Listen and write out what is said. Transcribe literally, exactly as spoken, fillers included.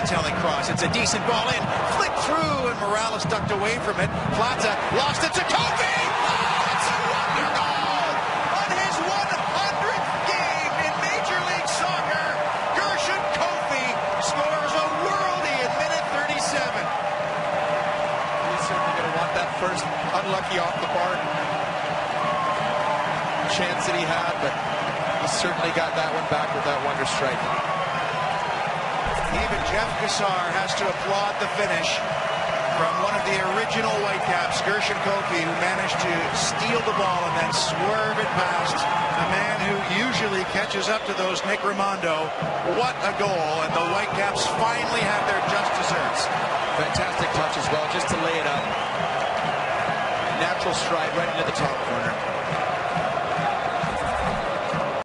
the tally cross. It's a decent ball in. Flick through, and Morales ducked away from it. Plaza lost it to Koffie! Oh, it's a wonder goal! On his one hundredth game in Major League Soccer, Gershon Koffie scores a worldie in minute thirty-seven. He's certainly going to want that first unlucky off the bar chance that he had, but he certainly got that one back with that wonder strike. Even Jeff Kassar has to applaud the finish from one of the original Whitecaps, Gershon Koffie, who managed to steal the ball and then swerve it past a man who usually catches up to those, Nick Ramondo. What a goal, and the Whitecaps finally have their just desserts. Fantastic touch as well, just to lay it up. Natural stride right into the top corner.